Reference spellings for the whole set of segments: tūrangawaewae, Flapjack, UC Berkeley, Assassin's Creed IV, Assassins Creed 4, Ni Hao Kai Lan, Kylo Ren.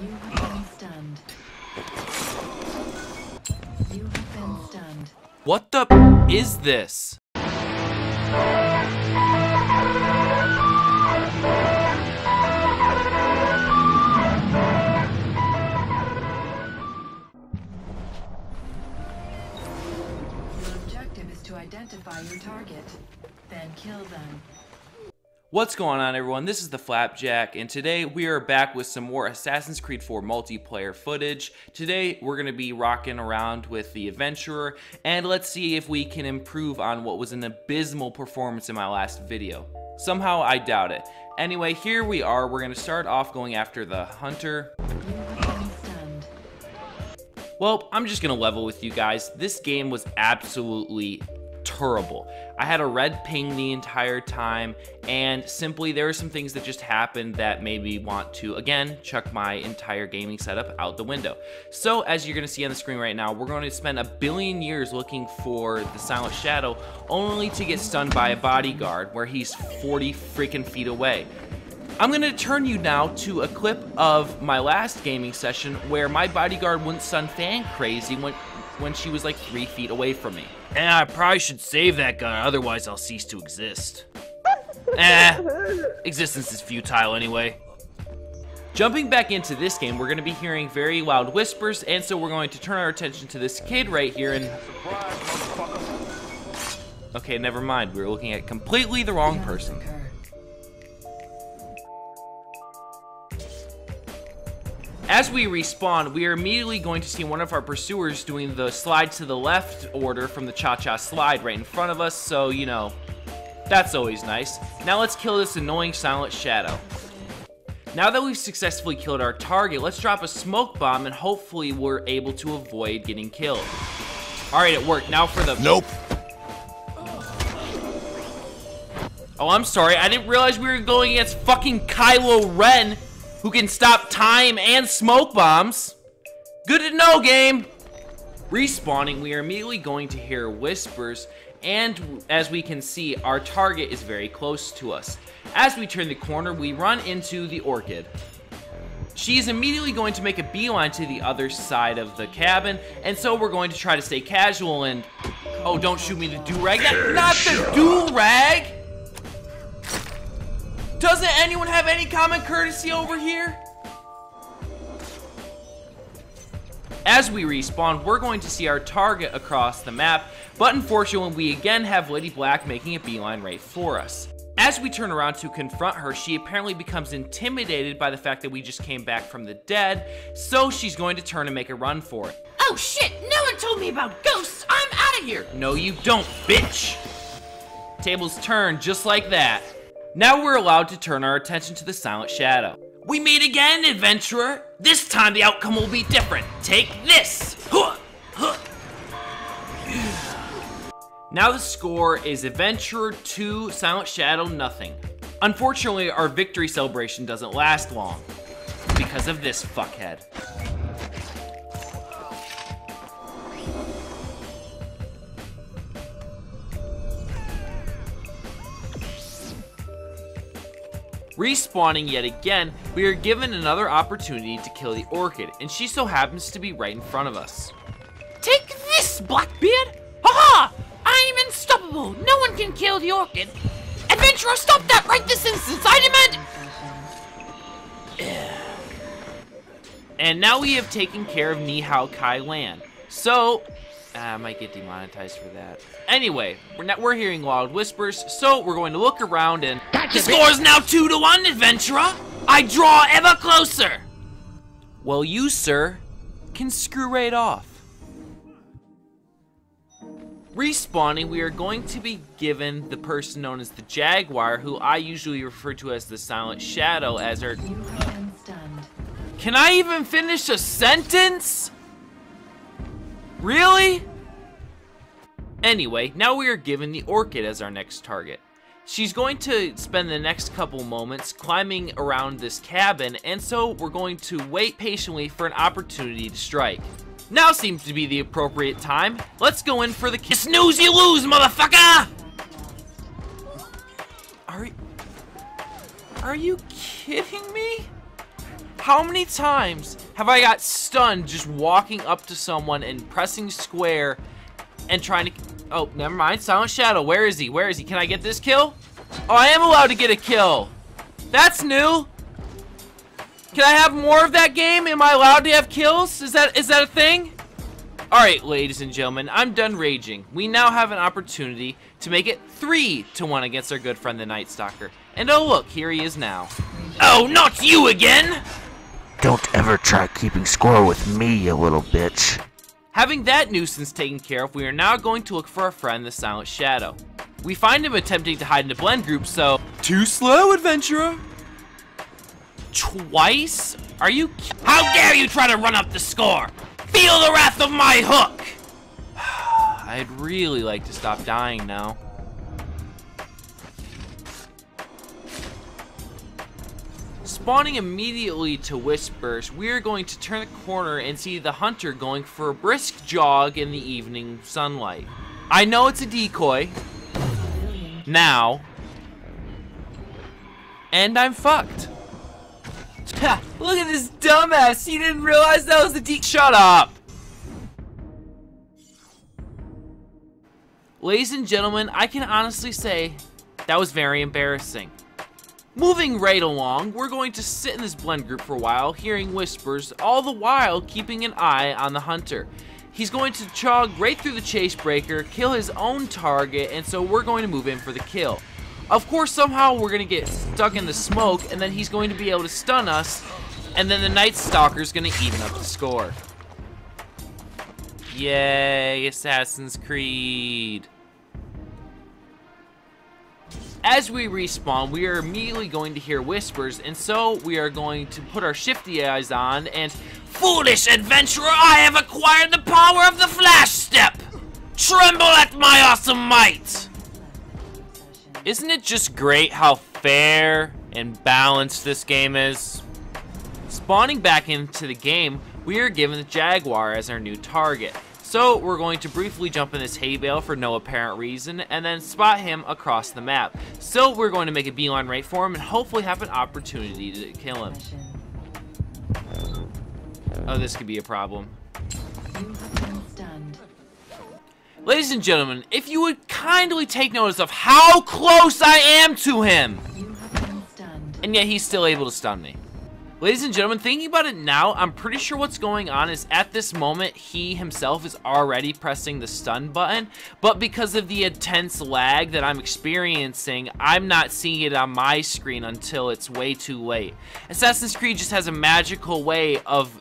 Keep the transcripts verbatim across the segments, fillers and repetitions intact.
You have been stunned. You have been stunned. What the is this? Identify your target, then kill them. What's going on, everyone? This is the Flapjack, and today we are back with some more Assassin's Creed four multiplayer footage. Today we're going to be rocking around with the Adventurer, and let's see if we can improve on what was an abysmal performance in my last video. Somehow I doubt it. Anyway, here we are. We're going to start off going after the Hunter. Well, I'm just going to level with you guys. This game was absolutely terrible. I had a red ping the entire time, and simply there are some things that just happened that made me want to again chuck my entire gaming setup out the window. So as you're going to see on the screen right now, we're going to spend a billion years looking for the Silent Shadow, only to get stunned by a bodyguard where he's forty freaking feet away. I'm going to turn you now to a clip of my last gaming session where my bodyguard went sun fan crazy when when she was like three feet away from me. Eh, I probably should save that gun, otherwise I'll cease to exist. Eh, existence is futile anyway. Jumping back into this game, we're gonna be hearing very loud whispers, and so we're going to turn our attention to this kid right here and... Okay, never mind, we were looking at completely the wrong person. As we respawn, we are immediately going to see one of our pursuers doing the slide to the left order from the cha-cha slide right in front of us, so, you know, that's always nice. Now let's kill this annoying Silent Shadow. Now that we've successfully killed our target, let's drop a smoke bomb and hopefully we're able to avoid getting killed. Alright, it worked. Now for the- Nope. Oh, I'm sorry. I didn't realize we were going against fucking Kylo Ren, who can stop time and smoke bombs. Good to know, game. Respawning, we are immediately going to hear whispers, and as we can see, our target is very close to us. As we turn the corner, we run into the Orchid. She is immediately going to make a beeline to the other side of the cabin, and so we're going to try to stay casual and... Oh, don't shoot me, the do-rag. That's not the do-rag! Doesn't anyone have any common courtesy over here? As we respawn, we're going to see our target across the map, but unfortunately we again have Lady Black making a beeline right for us. As we turn around to confront her, she apparently becomes intimidated by the fact that we just came back from the dead, so she's going to turn and make a run for it. Oh shit, no one told me about ghosts! I'm out of here! No you don't, bitch! Tables turn just like that. Now we're allowed to turn our attention to the Silent Shadow. We meet again, adventurer! This time the outcome will be different. Take this! Huh. Huh. Now the score is Adventurer two, Silent Shadow nothing. Unfortunately, our victory celebration doesn't last long because of this fuckhead. Respawning yet again, we are given another opportunity to kill the Orchid, and she so happens to be right in front of us. Take this, Blackbeard! Ha ha! I'm unstoppable! No one can kill the Orchid! Adventurer, stop that right this instant! I demand... And now we have taken care of Ni Hao Kai Lan. So... Uh, I might get demonetized for that. Anyway, we're not, we're hearing loud whispers, so we're going to look around and... Gotcha, the score is now two to one, adventurer! I draw ever closer! Well, you, sir, can screw right off. Respawning, we are going to be given the person known as the Jaguar, who I usually refer to as the Silent Shadow, as our... You have been stunned. Can I even finish a sentence? Really? Anyway, now we are given the Orchid as our next target. She's going to spend the next couple moments climbing around this cabin, and so we're going to wait patiently for an opportunity to strike. Now seems to be the appropriate time. Let's go in for the kiss. Snooze, you lose, motherfucker! Are, are you kidding me? How many times have I got stunned just walking up to someone and pressing square and trying to... Oh, never mind. Silent Shadow. Where is he? Where is he? Can I get this kill? Oh, I am allowed to get a kill. That's new. Can I have more of that game? Am I allowed to have kills? Is that is that a thing? Alright, ladies and gentlemen, I'm done raging. We now have an opportunity to make it three to one against our good friend the Night Stalker. And oh look, here he is now. Oh, not you again! Don't ever try keeping score with me, you little bitch. Having that nuisance taken care of, we are now going to look for our friend, the Silent Shadow. We find him attempting to hide in a blend group, so... Too slow, adventurer! Twice? Are you ki- How dare you try to run up the score! Feel the wrath of my hook! I'd really like to stop dying now. Spawning immediately to Whispers, we're going to turn the corner and see the hunter going for a brisk jog in the evening sunlight. I know it's a decoy. Now. And I'm fucked. Ha, look at this dumbass! He didn't realize that was the deep. Shut up! Ladies and gentlemen, I can honestly say that was very embarrassing. Moving right along, we're going to sit in this blend group for a while, hearing whispers, all the while keeping an eye on the hunter. He's going to chug right through the chase breaker, kill his own target, and so we're going to move in for the kill. Of course, somehow we're going to get stuck in the smoke, and then he's going to be able to stun us, and then the Night Stalker's going to even up the score. Yay, Assassin's Creed. As we respawn, we are immediately going to hear whispers, and so we are going to put our shifty eyes on, and... Foolish adventurer, I have acquired the power of the Flash Step! Tremble at my awesome might! Isn't it just great how fair and balanced this game is? Spawning back into the game, we are given the Jaguar as our new target. So we're going to briefly jump in this hay bale for no apparent reason and then spot him across the map. So we're going to make a beeline right for him and hopefully have an opportunity to kill him. Oh, this could be a problem. Ladies and gentlemen, if you would kindly take notice of how close I am to him! You have been stunned. And yet he's still able to stun me. Ladies and gentlemen, thinking about it now, I'm pretty sure what's going on is at this moment, he himself is already pressing the stun button, but because of the intense lag that I'm experiencing, I'm not seeing it on my screen until it's way too late. Assassin's Creed just has a magical way of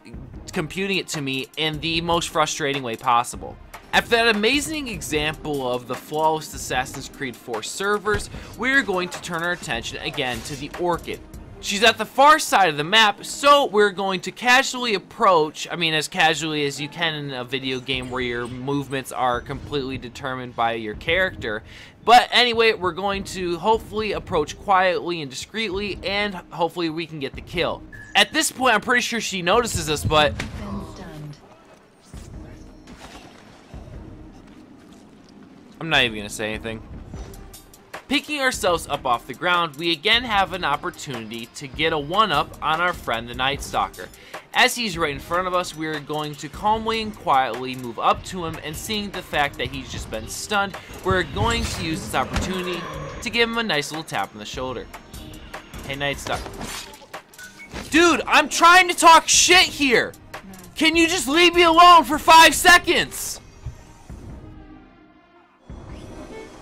computing it to me in the most frustrating way possible. After that amazing example of the flawless Assassin's Creed four servers, we're going to turn our attention again to the Orchid. She's at the far side of the map, so we're going to casually approach, I mean as casually as you can in a video game where your movements are completely determined by your character. But anyway, we're going to hopefully approach quietly and discreetly, and hopefully we can get the kill. At this point, I'm pretty sure she notices us, but... I'm not even gonna say anything. Picking ourselves up off the ground, we again have an opportunity to get a one-up on our friend the Night Stalker. As he's right in front of us, we are going to calmly and quietly move up to him, and seeing the fact that he's just been stunned, we're going to use this opportunity to give him a nice little tap on the shoulder. Hey, Night Stalker. Dude, I'm trying to talk shit here! Can you just leave me alone for five seconds?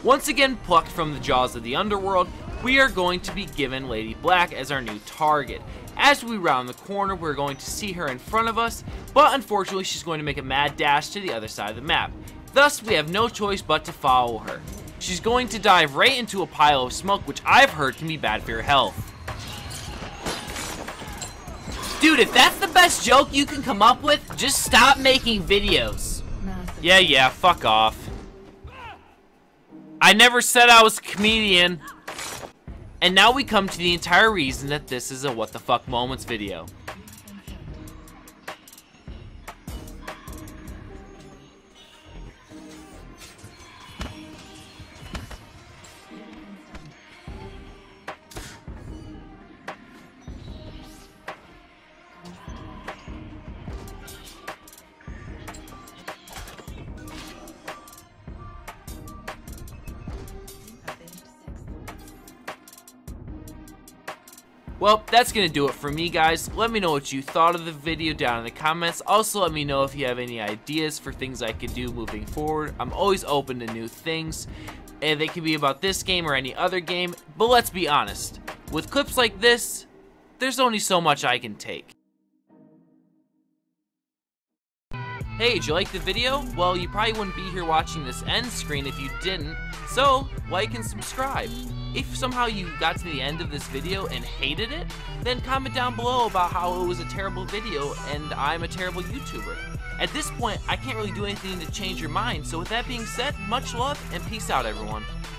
Once again plucked from the jaws of the underworld, we are going to be given Lady Black as our new target. As we round the corner, we're going to see her in front of us, but unfortunately she's going to make a mad dash to the other side of the map. Thus, we have no choice but to follow her. She's going to dive right into a pile of smoke, which I've heard can be bad for your health. Dude, if that's the best joke you can come up with, just stop making videos. Yeah, yeah, fuck off. I never said I was a comedian. And now we come to the entire reason that this is a what the fuck moments video. Well, that's gonna do it for me, guys. Let me know what you thought of the video down in the comments. Also, let me know if you have any ideas for things I could do moving forward. I'm always open to new things, and they could be about this game or any other game. But let's be honest, with clips like this, there's only so much I can take. Hey, did you like the video? Well, you probably wouldn't be here watching this end screen if you didn't, so like and subscribe. If somehow you got to the end of this video and hated it, then comment down below about how it was a terrible video and I'm a terrible YouTuber. At this point, I can't really do anything to change your mind, so with that being said, much love and peace out, everyone.